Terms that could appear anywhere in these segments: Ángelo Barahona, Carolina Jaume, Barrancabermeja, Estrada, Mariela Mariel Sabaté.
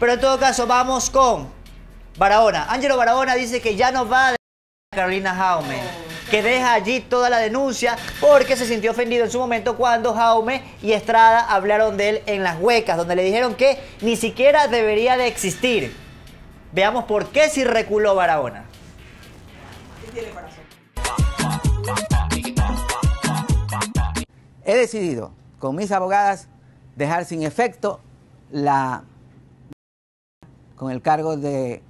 Pero en todo caso, vamos con Barahona. Ángelo Barahona dice que ya no va a Carolina Jaume, que deja allí toda la denuncia porque se sintió ofendido en su momento cuando Jaume y Estrada hablaron de él en las huecas, donde le dijeron que ni siquiera debería de existir. Veamos por qué si reculó Barahona. He decidido, con mis abogadas, dejar sin efecto la con el cargo de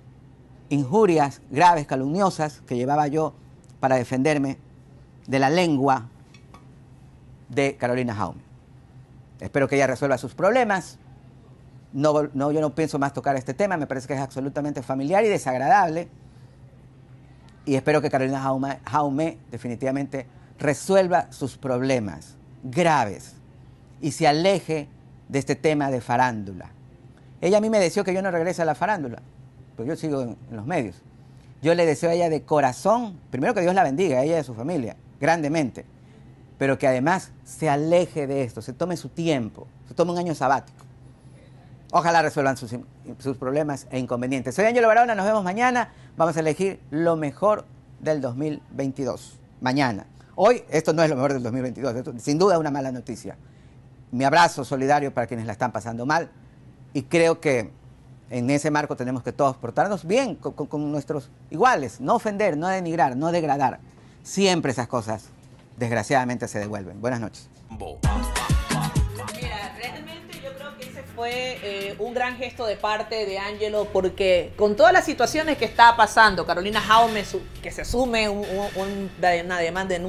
injurias graves, calumniosas, que llevaba yo para defenderme de la lengua de Carolina Jaume. Espero que ella resuelva sus problemas. No, yo no pienso más tocar este tema, me parece que es absolutamente familiar y desagradable. Y espero que Carolina Jaume definitivamente resuelva sus problemas graves y se aleje de este tema de farándula. Ella a mí me deseó que yo no regrese a la farándula, pero yo sigo en los medios. Yo le deseo a ella de corazón, primero que Dios la bendiga, a ella y a su familia, grandemente, pero que además se aleje de esto, se tome su tiempo, se tome un año sabático. Ojalá resuelvan sus problemas e inconvenientes. Soy Ángelo Barahona, nos vemos mañana. Vamos a elegir lo mejor del 2022, mañana. Hoy esto no es lo mejor del 2022, esto, sin duda es una mala noticia. Mi abrazo solidario para quienes la están pasando mal y creo que en ese marco tenemos que todos portarnos bien con nuestros iguales, no ofender, no denigrar, no degradar. Siempre esas cosas desgraciadamente se devuelven. Buenas noches. Mira, realmente yo creo que ese fue un gran gesto de parte de Ángelo porque con todas las situaciones que está pasando, Carolina Jaume, que se sume una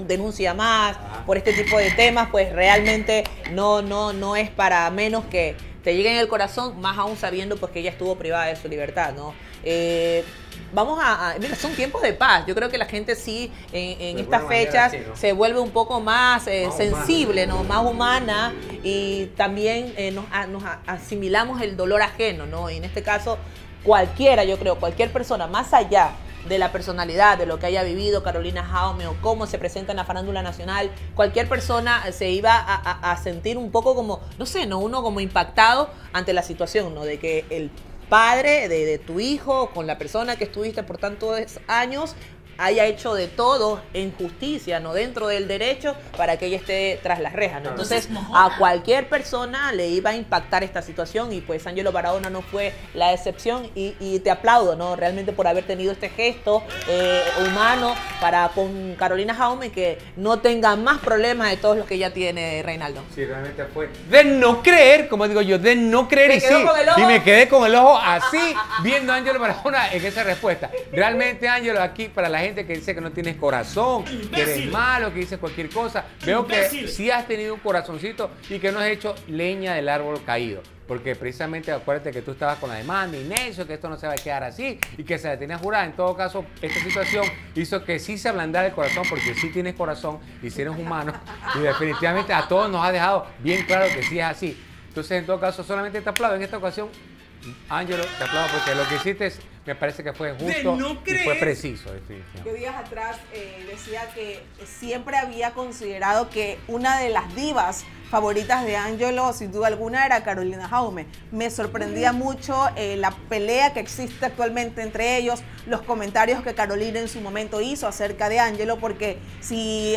denuncia más por este tipo de temas, pues realmente no es para menos que te llega en el corazón, más aún sabiendo pues que ella estuvo privada de su libertad, ¿no? Mira, son tiempos de paz. Yo creo que la gente sí, en estas fechas, se vuelve un poco más sensible, ¿no? Más humana y también nos asimilamos el dolor ajeno, ¿no? Y en este caso, cualquiera, yo creo, cualquier persona, más allá de la personalidad, de lo que haya vivido Carolina Jaume o cómo se presenta en la farándula nacional, cualquier persona se iba a sentir un poco como, no sé, no, uno como impactado ante la situación, ¿no? De que el padre de tu hijo, con la persona que estuviste por tantos años, haya hecho de todo en justicia, ¿no? Dentro del derecho, para que ella esté tras las rejas, ¿no? Entonces, a cualquier persona le iba a impactar esta situación y pues Ángelo Barahona no fue la excepción y te aplaudo, ¿no? Realmente por haber tenido este gesto humano para con Carolina Jaume que no tenga más problemas de todos los que ya tiene, Reinaldo. Sí, realmente fue de no creer, como digo yo, de no creer y sí. Y me quedé con el ojo así viendo a Ángelo Barahona en esa respuesta. Realmente, Ángelo, aquí para la gente que dice que no tienes corazón, que eres malo, que dices cualquier cosa. Veo que sí has tenido un corazoncito y que no has hecho leña del árbol caído. Porque precisamente acuérdate que tú estabas con la demanda, Inés, que esto no se va a quedar así y que se la tenía jurada. En todo caso, esta situación hizo que sí se ablandara el corazón porque sí tienes corazón y si eres humano. Y definitivamente a todos nos ha dejado bien claro que sí es así. Entonces, en todo caso, solamente te aplaudo en esta ocasión. Ángelo, te aplaudo porque lo que hiciste es, me parece que fue justo y fue preciso. Que días atrás decía que siempre había considerado que una de las divas favoritas de Ángelo, sin duda alguna, era Carolina Jaume. Me sorprendía mucho la pelea que existe actualmente entre ellos, los comentarios que Carolina en su momento hizo acerca de Ángelo, porque si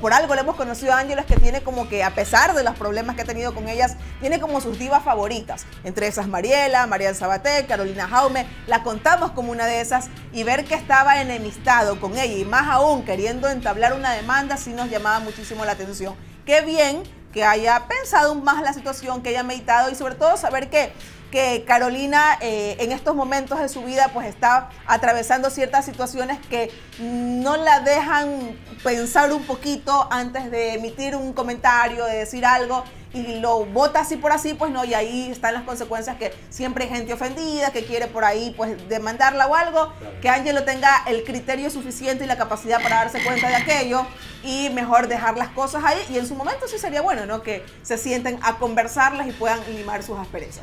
por algo le hemos conocido a Ángelo es que tiene como que, a pesar de los problemas que ha tenido con ellas, tiene como sus divas favoritas. Entre esas Mariela, Mariel Sabaté, Carolina Jaume, la contamos como una de esas y ver que estaba enemistado con ella y más aún queriendo entablar una demanda sí nos llamaba muchísimo la atención. Qué bien que haya pensado más la situación, que haya meditado y sobre todo saber que Carolina en estos momentos de su vida pues está atravesando ciertas situaciones que no la dejan pensar un poquito antes de emitir un comentario, de decir algo y lo bota así por así, pues no, y ahí están las consecuencias que siempre hay gente ofendida, que quiere por ahí pues demandarla o algo, que Ángelo tenga el criterio suficiente y la capacidad para darse cuenta de aquello y mejor dejar las cosas ahí y en su momento sí sería bueno, ¿no? Que se sienten a conversarlas y puedan limar sus asperezas.